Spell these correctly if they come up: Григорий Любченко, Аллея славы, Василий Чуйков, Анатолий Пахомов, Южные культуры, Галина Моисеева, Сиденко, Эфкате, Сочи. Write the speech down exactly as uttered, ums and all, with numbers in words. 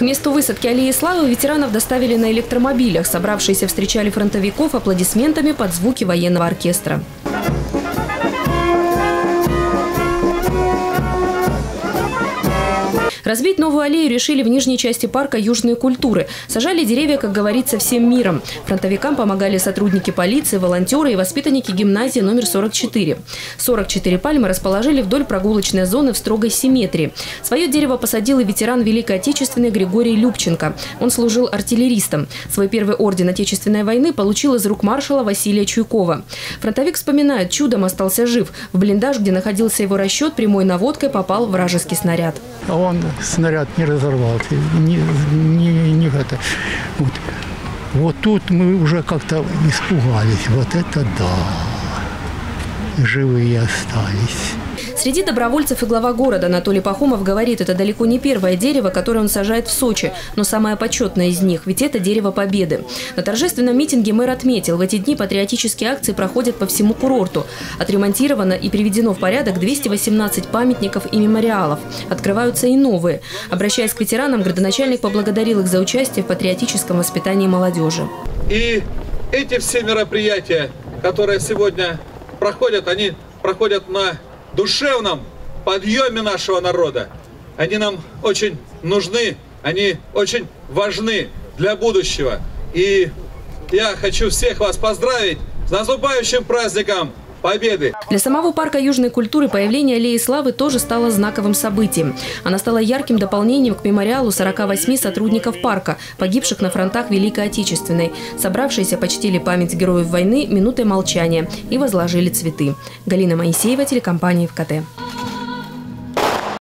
К месту высадки Аллеи славы ветеранов доставили на электромобилях. Собравшиеся встречали фронтовиков аплодисментами под звуки военного оркестра. Разбить новую аллею решили в нижней части парка «Южные культуры». Сажали деревья, как говорится, всем миром. Фронтовикам помогали сотрудники полиции, волонтеры и воспитанники гимназии номер сорок четыре. сорок четыре пальмы расположили вдоль прогулочной зоны в строгой симметрии. Свое дерево посадил и ветеран Великой Отечественной Григорий Любченко. Он служил артиллеристом. Свой первый орден Отечественной войны получил из рук маршала Василия Чуйкова. Фронтовик вспоминает, чудом остался жив. В блиндаж, где находился его расчет, прямой наводкой попал вражеский снаряд. Он снаряд не разорвался, не, не, не это. Вот. Вот тут мы уже как-то испугались. Вот это да, живые остались. Среди добровольцев и глава города Анатолий Пахомов говорит, это далеко не первое дерево, которое он сажает в Сочи, но самое почетное из них, ведь это дерево победы. На торжественном митинге мэр отметил, в эти дни патриотические акции проходят по всему курорту. Отремонтировано и приведено в порядок двести восемнадцать памятников и мемориалов. Открываются и новые. Обращаясь к ветеранам, градоначальник поблагодарил их за участие в патриотическом воспитании молодежи. И эти все мероприятия, которые сегодня проходят, они проходят на душевном подъеме нашего народа. Они нам очень нужны, они очень важны для будущего. И я хочу всех вас поздравить с наступающим праздником Победы! Для самого парка «Южной культуры» появление Аллеи славы тоже стало знаковым событием. Она стала ярким дополнением к мемориалу сорока восьми сотрудников парка, погибших на фронтах Великой Отечественной. Собравшиеся почтили память героев войны минутой молчания и возложили цветы. Галина Моисеева, телекомпания «Эфкате».